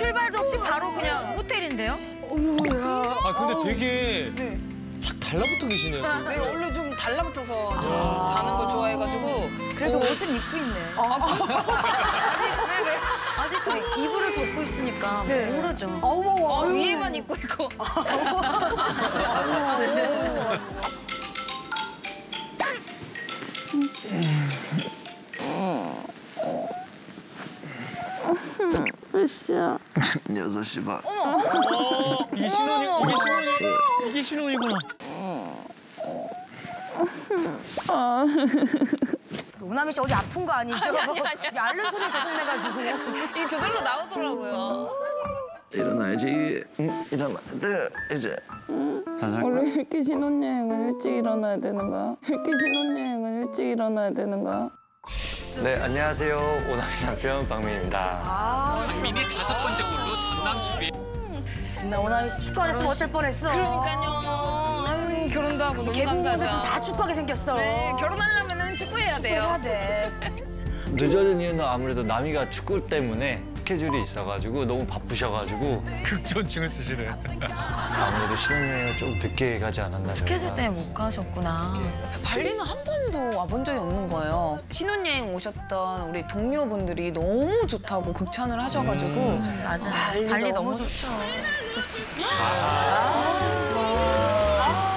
출발도 없이 바로 그냥 호텔인데요? 오우야. 아 근데 되게 네. 착 달라붙어 계시네요. 네, 원래 좀 달라붙어서 좀 자는 걸 좋아해가지고. 그래도 옷은 입고 있네. 아직 그 이불을 덮고 있으니까 네. 모르죠. 어머, 위에만 입고 있고. 글쎄요. 6시 반. 어머! 어, 이게 신혼이구나. 오나미 씨 어디 아픈 거 아니죠? 아니. 앓는 소리 계속 내가지고. 이게 저절로 나오더라고요. 일어나야지. 일어났는데 이제. 원래 이렇게 신혼여행은 일찍 일어나야 되는 거야? 네, 안녕하세요. 오나미 남편 박민입니다. 박민이 5번째 골로 전남 수비. 나 오나미 씨 축구 안 했으면 어쩔 뻔했어. 그러니까요. 결혼도 하고 너무 감사하다. 지금 다 축구하게 생겼어. 네, 결혼하려면 축구해야 돼요. 늦어진 이유는 아무래도 남이가 축구 때문에 스케줄이 있어가지고 너무 바쁘셔가지고. 극존칭을 쓰시네. 아무래도 신혼여행을 조금 늦게 가지 않았나. 스케줄 때문에 못 가셨구나. 예. 발리는 한 번도 와본 적이 없는 거예요. 신혼여행 오셨던 우리 동료분들이 너무 좋다고 극찬을 하셔가지고. 맞아. 발리 너무 좋죠. 좋지.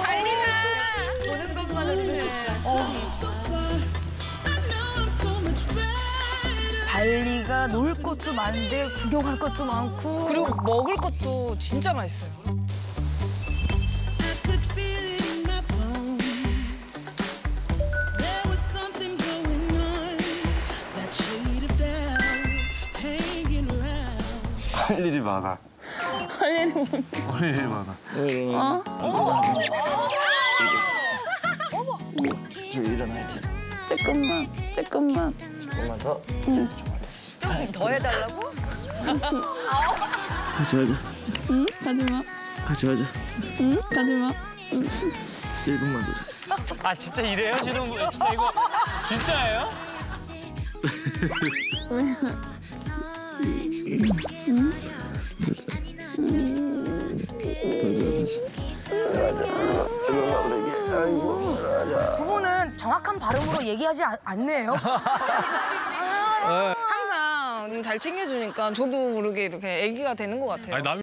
발리가 보는 것만으로도 좋다. 발리가 놀 것도 많은데 구경할 것도 많고 그리고 먹을 것도 진짜 맛있어요. 할 일이 많아. 할 일이 많아. 어머. 이제 일어나야지. 조금만 더. 응. 더 해달라고? 같이 가자. 응? 가지 마. 같이 가자. 응? 가지 마. 1분만 더. 아 진짜 이래요? 신혼부부 진짜 이거 진짜예요? 응? 가자. 두 분은 정확한 발음으로 얘기하지 않네요. 항상 잘 챙겨주니까 저도 모르게 이렇게 애기가 되는 것 같아요.